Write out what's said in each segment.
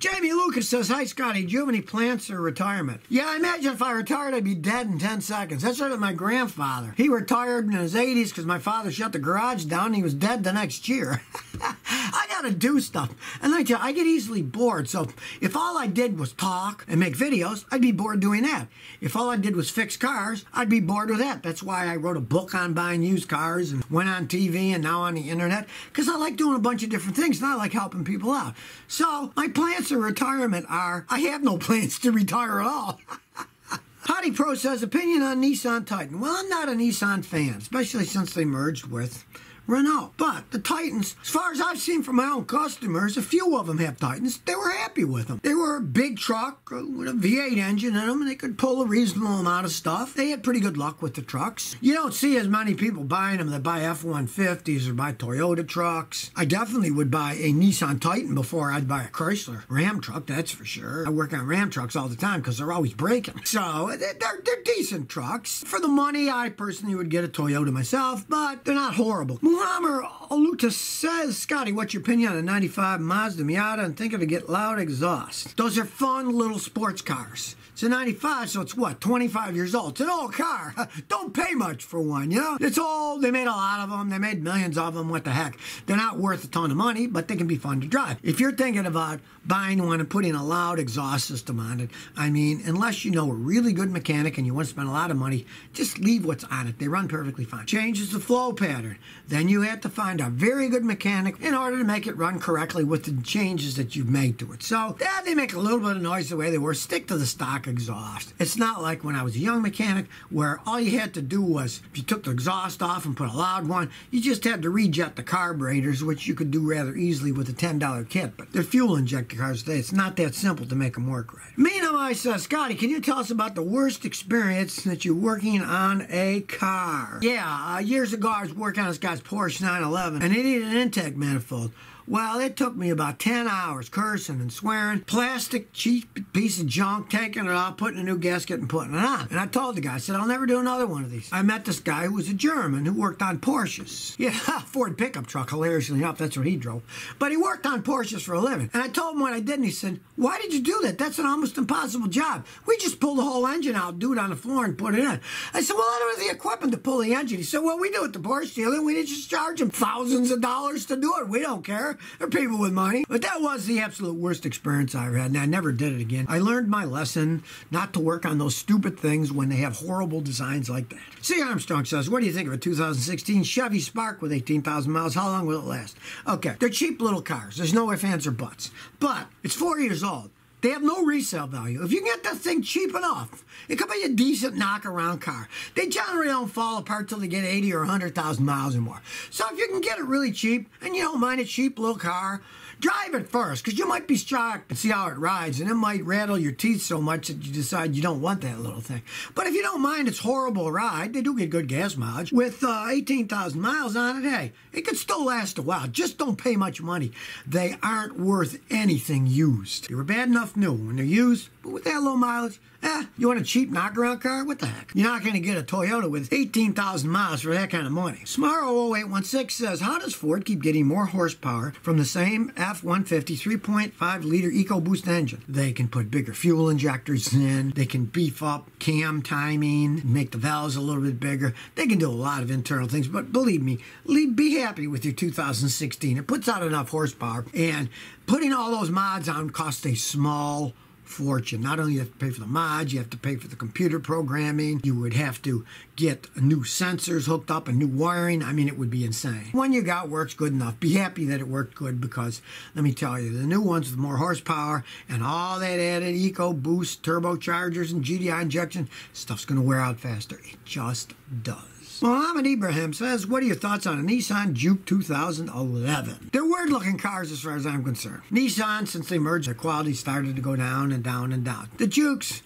Jamie Lucas says, hi Scotty, do you have any plans for retirement? Yeah, I imagine if I retired, I'd be dead in 10 seconds. That's right with my grandfather. He retired in his 80s because my father shut the garage down and he was dead the next year. I gotta do stuff. And I tell you, I get easily bored. So if all I did was talk and make videos, I'd be bored doing that. If all I did was fix cars, I'd be bored with that. That's why I wrote a book on buying used cars and went on TV and now on the internet, because I like doing a bunch of different things and I like helping people out. So my plans to retirement are, I have no plans to retire at all. Hottie Pro says, opinion on Nissan Titan. Well, I'm not a Nissan fan, especially since they merged with Renault. But the Titans, as far as I've seen from my own customers, a few of them have Titans. They were happy with them. They were a big truck with a V8 engine in them, and they could pull a reasonable amount of stuff. They had pretty good luck with the trucks. You don't see as many people buying them that buy F-150s or buy Toyota trucks. I definitely would buy a Nissan Titan before I'd buy a Chrysler Ram truck, that's for sure. I work on Ram trucks all the time because they're always breaking. So they're decent trucks. For the money, I personally would get a Toyota myself, but they're not horrible. Muhammad Aluta says, Scotty, what's your opinion on a 95 Mazda Miata and thinking to get loud exhaust? Those are fun little sports cars. It's a 95, so it's what, 25 years old. It's an old car. Don't pay much for one, you know? It's old. They made a lot of them. They made millions of them. What the heck? They're not worth a ton of money, but they can be fun to drive. If you're thinking about buying one and putting a loud exhaust system on it, I mean, unless you know a really good mechanic and you want to spend a lot of money, just leave what's on it. They run perfectly fine. Changes the flow pattern. Then you have to find a very good mechanic in order to make it run correctly with the changes that you've made to it. So, yeah, they make a little bit of noise the way they were. Stick to the stock exhaust. It's not like when I was a young mechanic where all you had to do was, if you took the exhaust off and put a loud one, you just had to rejet the carburetors, which you could do rather easily with a $10 kit. But they're fuel injector cars today. It's not that simple to make them work right. Mina Mai says, Scotty, can you tell us about the worst experience that you're working on a car? Yeah, years ago I was working on this guy's Porsche 911 and it needed an intake manifold. Well, it took me about 10 hours cursing and swearing, plastic, cheap piece of junk, taking it off, putting a new gasket and putting it on. And I told the guy, I said, I'll never do another one of these. I met this guy who was a German who worked on Porsches. Yeah, Ford pickup truck, hilariously enough, that's what he drove. But he worked on Porsches for a living. And I told him what I did, and he said, why did you do that? That's an almost impossible job. We just pulled the whole engine out, do it on the floor, and put it in. I said, well, I don't have the equipment to pull the engine. He said, well, we do it at the Porsche dealer. We just charge them thousands of dollars to do it. We don't care. They're people with money. But that was the absolute worst experience I ever had, and I never did it again. I learned my lesson not to work on those stupid things when they have horrible designs like that. C. Armstrong says, what do you think of a 2016 Chevy Spark with 18,000 miles? How long will it last? Okay, they're cheap little cars. There's no ifs, ands, or buts. But it's 4 years old. They have no resale value. If you can get that thing cheap enough, it could be a decent knock-around car. They generally don't fall apart till they get 80 or 100,000 miles or more. So if you can get it really cheap, and you don't mind a cheap little car, drive it first, because you might be shocked and see how it rides, and it might rattle your teeth so much that you decide you don't want that little thing. But if you don't mind its horrible ride, they do get good gas mileage. With 18,000 miles on it, hey, it could still last a while. Just don't pay much money. They aren't worth anything used. They were bad enough new when they're used, but with that low mileage, you want a cheap knockaround car? What the heck? You're not going to get a Toyota with 18,000 miles for that kind of money. Smarro0816 says, how does Ford keep getting more horsepower from the same F-150 3.5-liter EcoBoost engine? They can put bigger fuel injectors in. They can beef up cam timing, make the valves a little bit bigger. They can do a lot of internal things, but believe me, be happy with your 2016. It puts out enough horsepower, and putting all those mods on costs a small fortune. Not only do you have to pay for the mods, you have to pay for the computer programming, you would have to get new sensors hooked up and new wiring. I mean, it would be insane. One you got works good enough. Be happy that it worked good, because let me tell you, the new ones with more horsepower and all that added EcoBoost turbochargers and GDI injection, stuff's going to wear out faster. It just does. Muhammad Ibrahim says, what are your thoughts on a Nissan Juke 2011? They're weird-looking cars as far as I'm concerned. Nissan, since they merged, their quality started to go down and down and down. The Jukes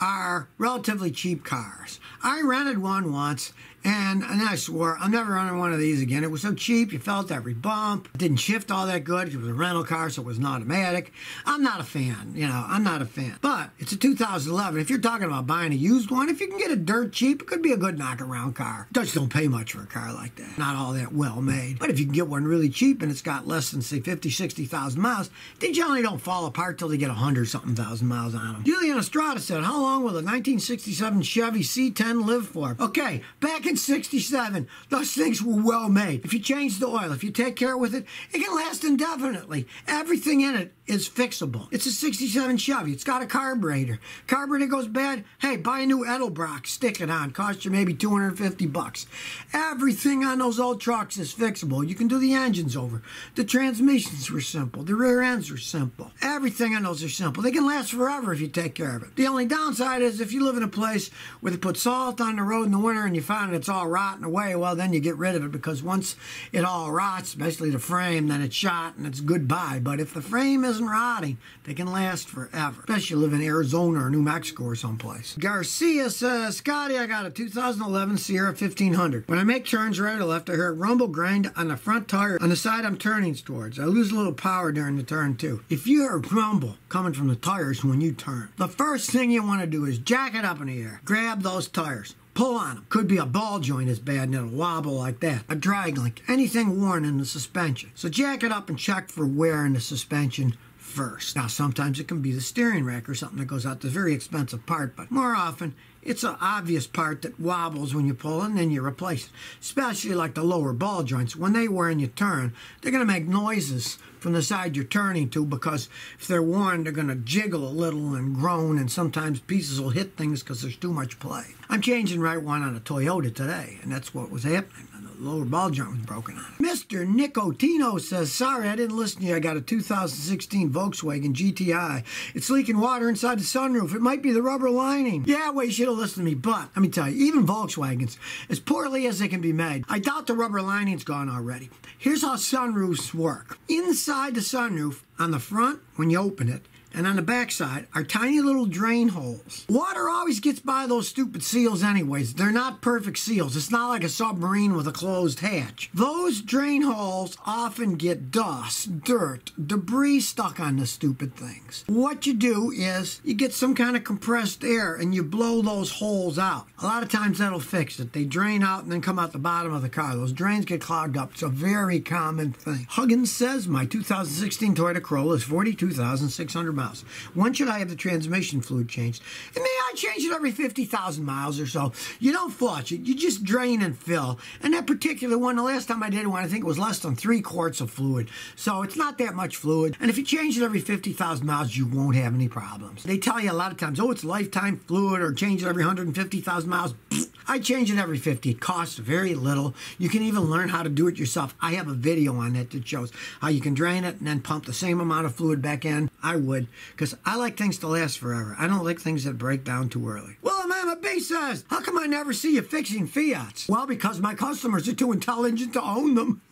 are relatively cheap cars. I rented one once, And I swore, I'm never running one of these again. It was so cheap, you felt every bump. It didn't shift all that good. It was a rental car, so it was an automatic. I'm not a fan, you know, I'm not a fan. But it's a 2011. If you're talking about buying a used one, if you can get it dirt cheap, it could be a good knock-around car. Dutch don't pay much for a car like that. Not all that well made. But if you can get one really cheap and it's got less than, say, 50, 60,000 miles, they generally don't fall apart till they get 100-something thousand miles on them. Julian Estrada said, how long will the 1967 Chevy C10 live for? Okay, back in 67, those things were well made. If you change the oil, if you take care with it, it can last indefinitely. Everything in it is fixable. It's a 67 Chevy. It's got a carburetor. Carburetor goes bad, hey, buy a new Edelbrock, stick it on. Cost you maybe 250 bucks. Everything on those old trucks is fixable. You can do the engines over. The transmissions were simple. The rear ends were simple. Everything on those are simple. They can last forever if you take care of it. The only downside is if you live in a place where they put salt on the road in the winter and you find it's all rotting away, well, then you get rid of it, because once it all rots, especially the frame, then it's shot and it's goodbye. But if the frame isn't rotting, they can last forever, especially if you live in Arizona or New Mexico or someplace. Garcia says, Scotty, I got a 2011 Sierra 1500. When I make turns right or left, I hear a rumble grind on the front tire on the side I'm turning towards. I lose a little power during the turn too. If you hear a rumble coming from the tires when you turn, the first thing you want to do is jack it up in the air, grab those tires, pull on them. Could be a ball joint is bad and it'll wobble like that. A drag link, anything worn in the suspension. So jack it up and check for wear in the suspension first. Now sometimes it can be the steering rack or something that goes out. It's a very expensive part, but more often it's an obvious part that wobbles when you pull and then you replace it. Especially like the lower ball joints. When they wear and you turn, they're going to make noises from the side you're turning to, because if they're worn, they're going to jiggle a little and groan, and sometimes pieces will hit things because there's too much play. I'm changing right one on a Toyota today, and that's what was happening. The lower ball joint was broken on it. Mr. Nicotino says, sorry, I didn't listen to you. I got a 2016 Volkswagen GTI. It's leaking water inside the sunroof. It might be the rubber lining. Yeah, well, you should have listened to me, but let me tell you, even Volkswagens, as poorly as they can be made, I doubt the rubber lining's gone already. Here's how sunroofs work. Inside the sunroof, on the front, when you open it, and on the backside are tiny little drain holes. Water always gets by those stupid seals anyways. They're not perfect seals. It's not like a submarine with a closed hatch. Those drain holes often get dust, dirt, debris stuck on the stupid things. What you do is you get some kind of compressed air and you blow those holes out. A lot of times that'll fix it. They drain out and then come out the bottom of the car. Those drains get clogged up. It's a very common thing. Huggins says, my 2016 Toyota Corolla is 42,600 miles. When should I have the transmission fluid changed? And may I change it every 50,000 miles or so? You don't flush it. You just drain and fill. And that particular one, the last time I did one, I think it was less than 3 quarts of fluid. So it's not that much fluid. And if you change it every 50,000 miles, you won't have any problems. They tell you a lot of times, oh, it's lifetime fluid, or change it every 150,000 miles. I change it every 50. It costs very little. You can even learn how to do it yourself. I have a video on that that shows how you can drain it and then pump the same amount of fluid back in. I would, because I like things to last forever. I don't like things that break down too early. Well, Mama B says, how come I never see you fixing Fiats? Well, because my customers are too intelligent to own them.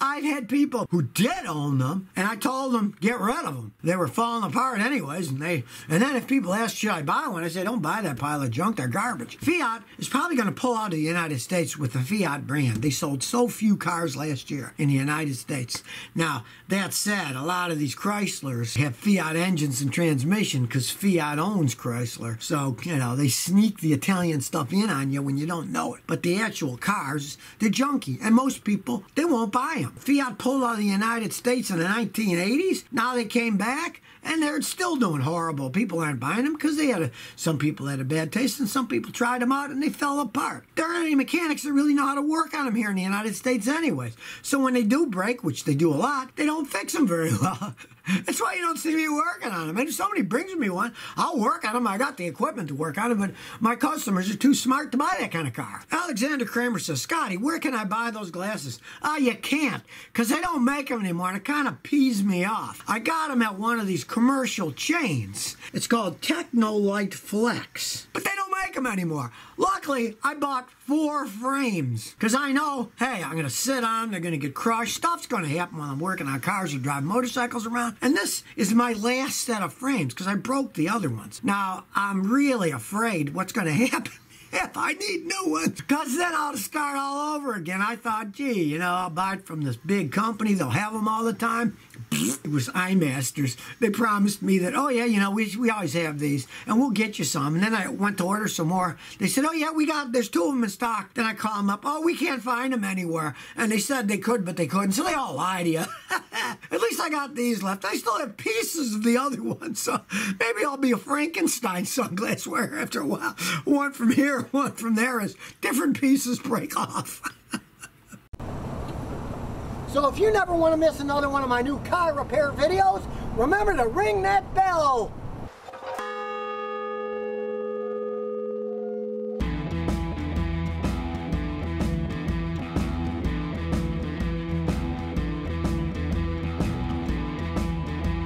I've had people who did own them, and I told them, get rid of them. They were falling apart anyways, and then if people asked, should I buy one, I said, don't buy that pile of junk, they're garbage. Fiat is probably going to pull out of the United States with the Fiat brand. They sold so few cars last year in the United States. Now, that said, a lot of these Chryslers have Fiat engines and transmission because Fiat owns Chrysler. So, you know, they sneak the Italian stuff in on you when you don't know it. But the actual cars, they're junky, and most people, they won't buy them. Fiat pulled out of the United States in the 1980s. Now they came back, and they're still doing horrible. People aren't buying them because some people had a bad taste, and some people tried them out, and they fell apart. There aren't any mechanics that really know how to work on them here in the United States anyways. So when they do break, which they do a lot, they don't fix them very well. That's why you don't see me working on them. And if somebody brings me one, I'll work on them. I got the equipment to work on them, but my customers are too smart to buy that kind of car. Alexander Kramer says, Scotty, where can I buy those glasses? Oh, you can't, because they don't make them anymore, and it kind of pees me off. I got them at one of these commercial chains. It's called Technolite Flex, but they don't make them anymore. Luckily, I bought 4 frames, because I know, hey, I'm going to sit on them, they're going to get crushed. Stuff's going to happen when I'm working on cars or driving motorcycles around. And this is my last set of frames because I broke the other ones. Now, I'm really afraid what's going to happen if I need new ones, because then I'll start all over again. I thought, gee, you know, I'll buy it from this big company. They'll have them all the time. It was Eye Masters. They promised me that, oh, yeah, you know, we always have these, and we'll get you some. And then I went to order some more. They said, oh, yeah, there's 2 of them in stock. Then I call them up. Oh, we can't find them anywhere. And they said they could, but they couldn't. So they all lie to you. At least I got these left. I still have pieces of the other ones, so maybe I'll be a Frankenstein sunglass wearer after a while. One from here, one from there, as different pieces break off. So if you never want to miss another one of my new car repair videos, remember to ring that bell.